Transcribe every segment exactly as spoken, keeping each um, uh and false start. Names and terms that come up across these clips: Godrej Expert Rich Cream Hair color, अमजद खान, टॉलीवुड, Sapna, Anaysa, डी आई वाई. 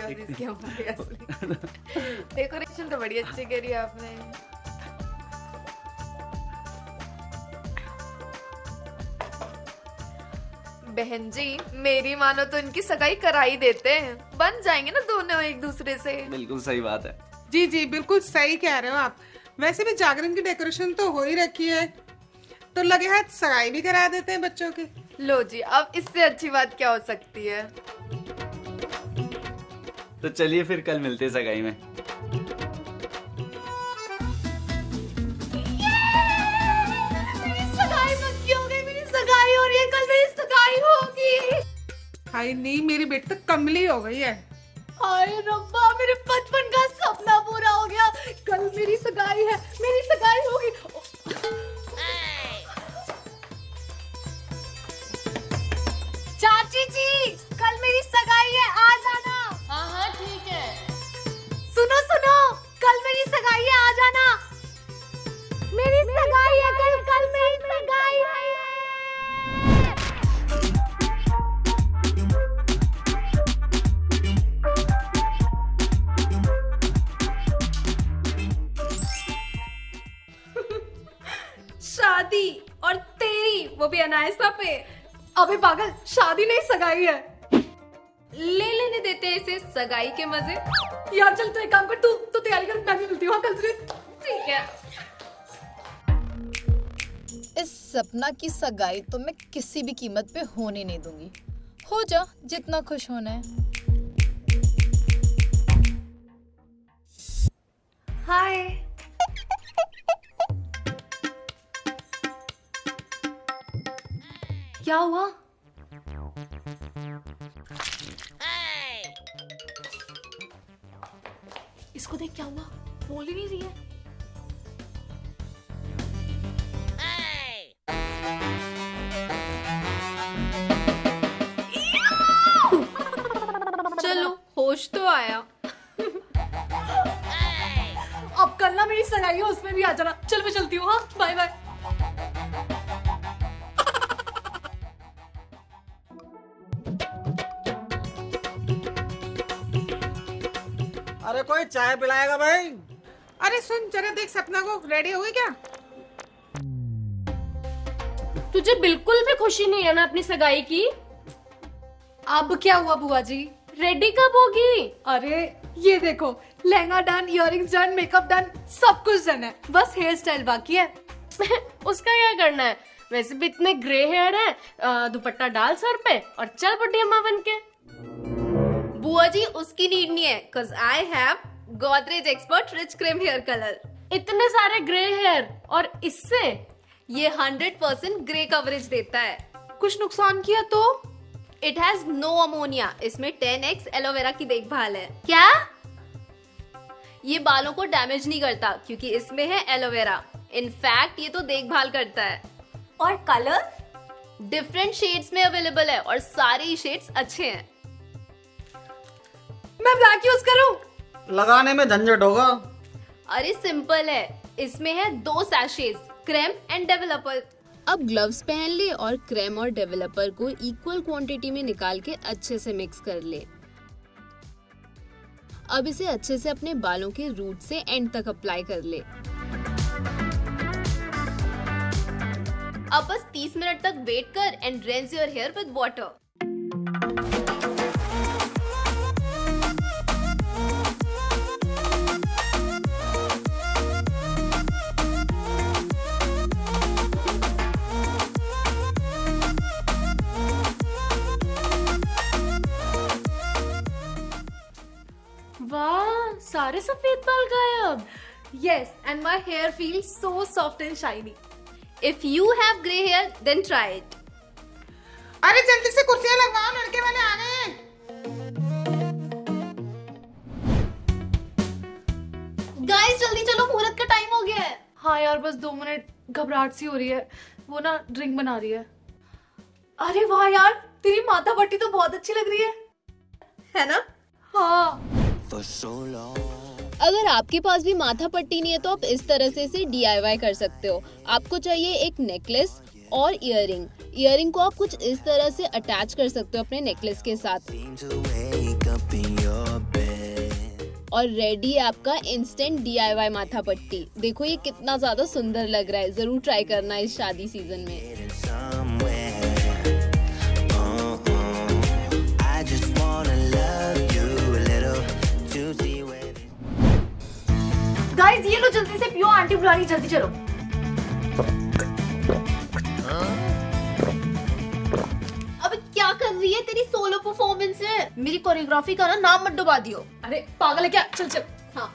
Decoration तो बड़ी अच्छी करी आपने। बहन जी मेरी मानो तो इनकी सगाई करा ही देते हैं, बन जाएंगे ना दोनों एक दूसरे से। बिल्कुल सही बात है जी जी, बिल्कुल सही कह रहे हो आप। वैसे भी जागरण की डेकोरेशन तो हो ही रखी है, तो लगे हाथ सगाई भी करा देते हैं बच्चों की। लो जी, अब इससे अच्छी बात क्या हो सकती है। तो चलिए फिर कल मिलते हैं सगाई में। हाय नहीं, मेरी बेटी तो कमली हो गई है। हाय रब्बा, मेरे बचपन का सपना पूरा हो गया। कल मेरी सगाई है, मेरी सगाई होगी। चाची जी कल मेरी सगाई है, आ जाना। हाँ हाँ ठीक है। सुनो सुनो, कल मेरी सगाई है, आ जाना। मेरी सगाई है कल, कल मेरी सगाई है। शादी और तेरी, वो भी अनायसा पे। अबे पागल, शादी नहीं सगाई है। ले लेने देते इसे सगाई के मजे। यार चल तू तो एक काम कर, तू तो तैयारी कर, मैं भी मिलती हूँ कल तुझे। ठीक है। इस सपना की सगाई तो मैं किसी भी कीमत पे होने नहीं दूंगी। हो जा जितना खुश होना है। हाय क्या हुआ? इसको देख क्या हुआ, बोल ही नहीं रही है। चलो होश तो आया। अब कल ना मेरी सगाई है, उसमें भी आ जाना। चल मैं चलती हूँ, हाँ बाय बाय। अरे कोई चाय पिलाएगा भाई? अरे सुन जरा, देख सपना को रेडी हो गई क्या? तुझे बिल्कुल भी खुशी नहीं है ना अपनी सगाई की? अब क्या हुआ बुआ जी, रेडी कब होगी? अरे ये देखो, lehenga done, earrings done, makeup done, सब कुछ डन है, बस हेयर स्टाइल बाकी है। उसका क्या करना है, वैसे भी इतने ग्रे हेयर है। दुपट्टा डाल सर पे और चल बुढ़ी अम्मा बन के। बुआ जी उसकी नीड नहीं है, cause I have Godrej Expert Rich Cream Hair color। इतने सारे ग्रे हेयर, और इससे ये हंड्रेड परसेंट ग्रे कवरेज देता है। कुछ नुकसान किया तो? It has no ammonia। इसमें टेन एक्स एलोवेरा की देखभाल है। क्या? ये बालों को डैमेज नहीं करता क्योंकि इसमें है एलोवेरा। इनफैक्ट ये तो देखभाल करता है। और कलर डिफरेंट शेड्स में अवेलेबल है और सारे शेड्स अच्छे हैं। मैं ब्लैक यूज करूं? लगाने में झंझट होगा। अरे सिंपल है, इसमें है दो सैशेज, क्रीम एंड डेवलपर। अब ग्लव्स पहन ले और क्रीम और डेवलपर को इक्वल क्वांटिटी में निकाल के अच्छे से मिक्स कर ले। अब इसे अच्छे से अपने बालों के रूट से एंड तक अप्लाई कर ले। अब बस तीस मिनट तक वेट कर and rinse your hair with water. वाह, सारे सफेद बाल गायब। Yes, and my hair feels so soft and shiny. If you have grey hair, then try it. अरे जल्दी से कुर्सियाँ लगवाओ, लड़के वाले आ गए हैं। Guys, जल्दी चलो, मुहूर्त का टाइम हो गया है। हाँ यार बस दो मिनट, घबराहट सी हो रही है, वो ना ड्रिंक बना रही है। अरे वाह यार, तेरी माथा पट्टी तो बहुत अच्छी लग रही है, है ना? हाँ। अगर आपके पास भी माथा पट्टी नहीं है तो आप इस तरह से इसे डी आई वाई कर सकते हो। आपको चाहिए एक नेकलेस और इयररिंग इयररिंग को आप कुछ इस तरह से अटैच कर सकते हो अपने नेकलेस के साथ। और रेडी है आपका इंस्टेंट डी आई वाई माथा पट्टी। देखो ये कितना ज्यादा सुंदर लग रहा है, जरूर ट्राई करना इस शादी सीजन में। गाइस ये लो जल्दी से पियो, आंटी बुला रही, जल्दी चलो। अबे क्या कर रही है, तेरी सोलो परफॉर्मेंस है, मेरी कोरियोग्राफी का ना नाम मत डुबा दियो। अरे पागल है क्या, चल चल। हाँ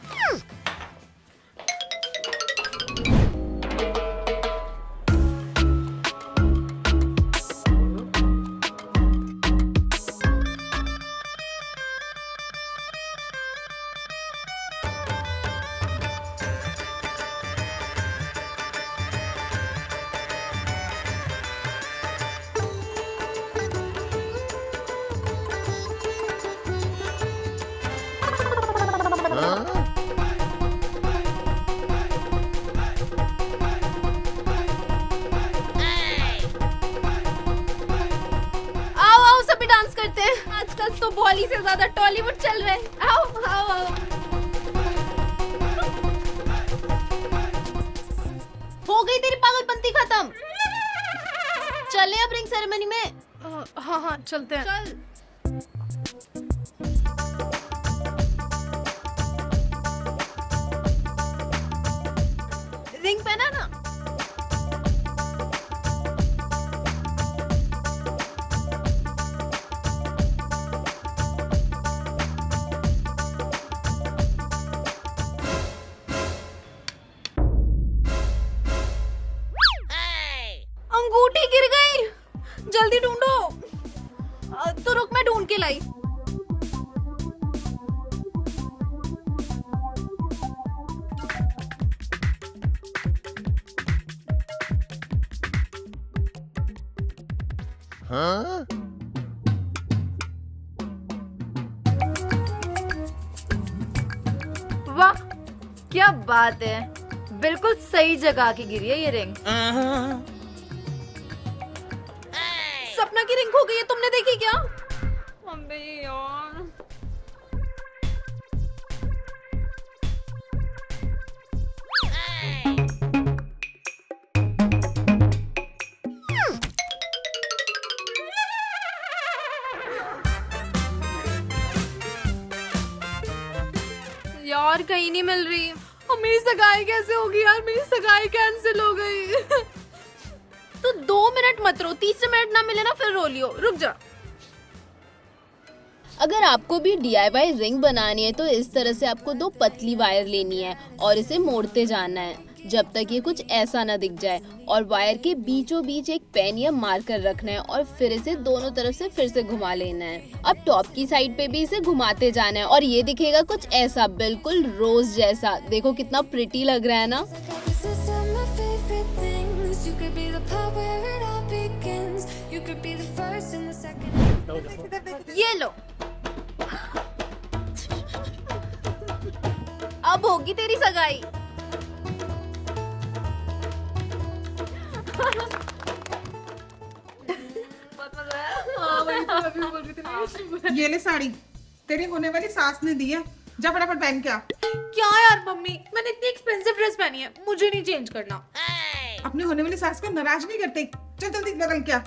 आजकल तो बॉली से ज्यादा टॉलीवुड चल रहा है। आओ आओ आओ। हो गई तेरी पागलपंती खत्म, चले अब रिंग सेरेमनी में। आ, हाँ हाँ चलते हैं। चल। रिंग पहना ना। अंगूठी गिर गई, जल्दी ढूंढो। तो रुक मैं ढूंढ के लाई। हाँ वाह क्या बात है, बिल्कुल सही जगह की गिरी है ये रिंग। सपना की रिंग हो गई है, तुमने देखी क्या? अबे यार यार कहीं नहीं मिल रही। और मेरी सगाई कैसे होगी यार, मेरी सगाई कैंसिल हो गई। तो दो मिनट मत रो, तीस मिनट ना मिले ना फिर रो लियो, रुक जा। अगर आपको भी डी आई वाई रिंग बनानी है तो इस तरह से आपको दो पतली वायर लेनी है और इसे मोड़ते जाना है जब तक ये कुछ ऐसा ना दिख जाए। और वायर के बीचों बीच एक पेन या मार्कर रखना है और फिर इसे दोनों तरफ से फिर से घुमा लेना है। अब टॉप की साइड पे भी इसे घुमाते जाना है और ये दिखेगा कुछ ऐसा, बिल्कुल रोज जैसा। देखो कितना प्रिटी लग रहा है ना। ये लो अब होगी तेरी सगाई। ये ले साड़ी, तेरी होने वाली सास ने दी है, जा फटाफट पहन के आ। क्या यार मम्मी, मैंने इतनी एक्सपेंसिव ड्रेस पहनी है, मुझे नहीं चेंज करना। अपनी होने वाली सास को नाराज नहीं करते, चल जल्दी बदल के आ।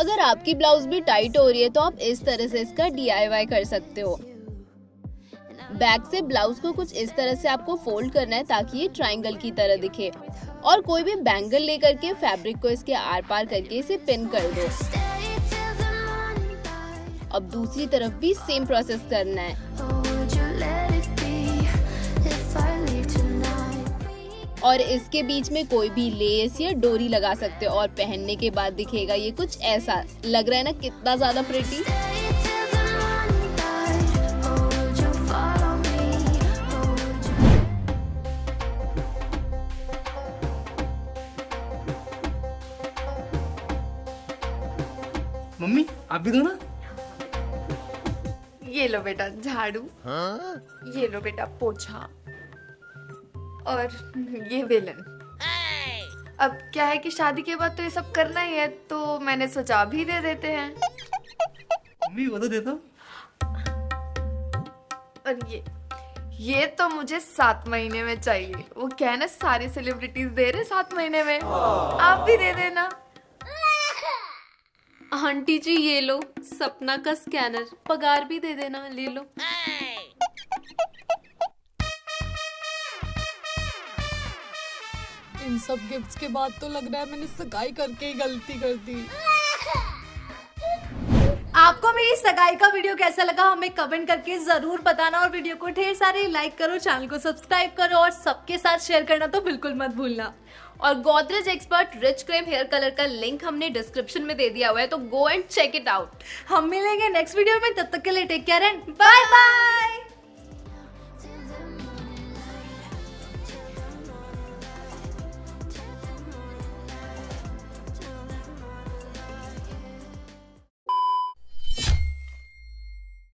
अगर आपकी ब्लाउज भी टाइट हो रही है तो आप इस तरह से इसका डी आई वाई कर सकते हो। बैक से ब्लाउज को कुछ इस तरह से आपको फोल्ड करना है ताकि ये ट्रायंगल की तरह दिखे। और कोई भी बैंगल लेकर के फैब्रिक को इसके आर पार करके इसे पिन कर दो। अब दूसरी तरफ भी सेम प्रोसेस करना है और इसके बीच में कोई भी लेस या डोरी लगा सकते हो और पहनने के बाद दिखेगा ये कुछ ऐसा। लग रहा है ना कितना ज्यादा प्रिटी। मम्मी आप भी दो ना। ये लो बेटा झाड़ू। हाँ? ये लो बेटा पोछा और ये बेलन। अब क्या है कि शादी के बाद तो ये सब करना ही है, तो मैंने सोचा अभी दे देते हैं। मम्मी वो तो दे दो। और ये ये तो मुझे सात महीने में चाहिए। वो क्या है ना, सारे सेलिब्रिटीज दे रहे सात महीने में, आप भी दे देना। आंटी जी ये लो सपना का स्कैनर, पगार भी दे देना, ले लो। इन सब गिफ्ट्स के बाद तो लग रहा है मैंने सगाई करके ही गलती कर दी। आपको मेरी सगाई का वीडियो कैसा लगा हमें कमेंट करके जरूर बताना, और वीडियो को ढेर सारे लाइक करो, चैनल को सब्सक्राइब करो और सबके साथ शेयर करना तो बिल्कुल मत भूलना। और Godrej expert rich cream hair colour का लिंक हमने डिस्क्रिप्शन में दे दिया हुआ है, तो go and check it out. हम मिलेंगे नेक्स्ट वीडियो में, तब तक के लिए take care and bye bye.